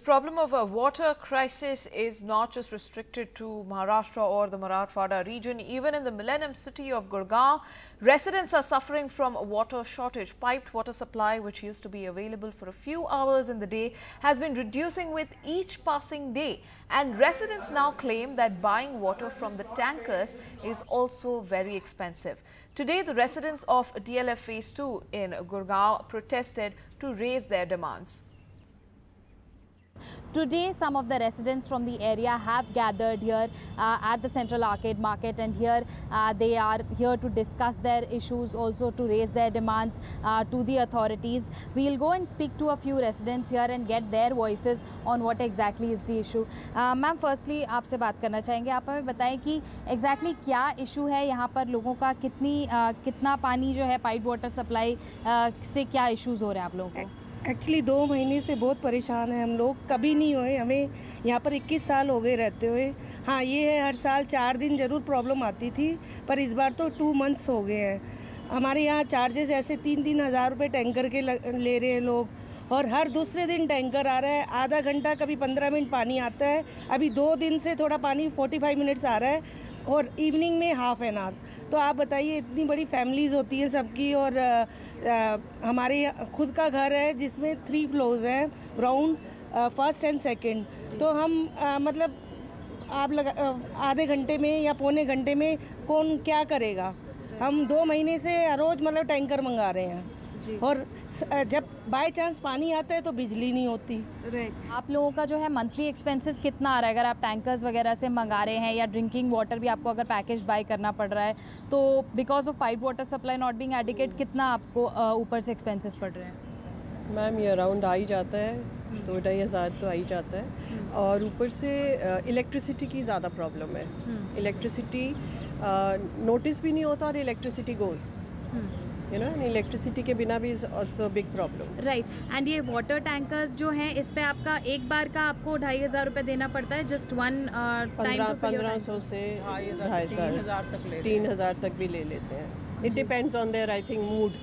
The problem of a water crisis is not just restricted to Maharashtra or the Marathwada region. Even in the millennium city of Gurugram, residents are suffering from a water shortage. Piped water supply, which used to be available for a few hours in the day, has been reducing with each passing day. And residents now claim that buying water from the tankers is also very expensive. Today, the residents of DLF Phase 2 in Gurugram protested to raise their demands. Today, some of the residents from the area have gathered here at the Central Arcade Market, and here they are here to discuss their issues, also to raise their demands to the authorities. We'll go and speak to a few residents here and get their voices on what exactly is the issue. Ma'am, firstly, आपसे बात करना चाहेंगे. आप हमें बताएं कि exactly क्या issue है यहाँ पर लोगों का, कितना पानी जो है पाइप वाटर सप्लाई से क्या issues हो रहे हैं आप लोगों को? एक्चुअली 2 महीने से बहुत परेशान है हम लोग. कभी नहीं हुए, हमें यहाँ पर 21 साल हो गए रहते हुए. हाँ, ये है हर साल 4 दिन ज़रूर प्रॉब्लम आती थी, पर इस बार तो 2 मंथ्स हो गए हैं. हमारे यहाँ चार्जेस ऐसे 3-3 हज़ार रुपये टैंकर के ले रहे हैं लोग, और हर दूसरे दिन टैंकर आ रहा है. आधा घंटा, कभी 15 मिनट पानी आता है. अभी 2 दिन से थोड़ा पानी 45 मिनट्स आ रहा है, और इवनिंग में ½ एन आवर. तो आप बताइए, इतनी बड़ी फैमिलीज़ होती हैं सबकी, और हमारे खुद का घर है जिसमें 3 फ्लोर्स हैं, ग्राउंड, फर्स्ट एंड सेकंड. तो हम मतलब आप आधे घंटे में या पौने घंटे में कौन क्या करेगा? हम 2 महीने से रोज़ मतलब टैंकर मंगा रहे हैं, और जब बाय चांस पानी आता है तो बिजली नहीं होती. आप लोगों का जो है मंथली एक्सपेंसेस कितना आ रहा है? अगर आप टैंकर्स वगैरह से मंगा रहे हैं, या ड्रिंकिंग वाटर भी आपको अगर पैकेज बाय करना पड़ रहा है, तो because of pipe water supply not being adequate, कितना आपको ऊपर से एक्सपेंसेस पड़ रहे हैं? मैम, ये अराउंड आ ही जाता है, 2-2.5 हज़ार तो आ ही जाता है. और ऊपर से इलेक्ट्रिसिटी की ज़्यादा प्रॉब्लम है. इलेक्ट्रिसिटी नोटिस भी नहीं होता, और electricity goes. You know, electricity के बिना भी is also big problem. Right. And ये वाटर टैंकर्स जो हैं, इस पे आपका एक बार का आपको 2,500 रुपये देना पड़ता है. जस्ट वन टाइम 1,500 से 2,500 तक 3,000 तक भी ले लेते हैं. It depends on their I think mood.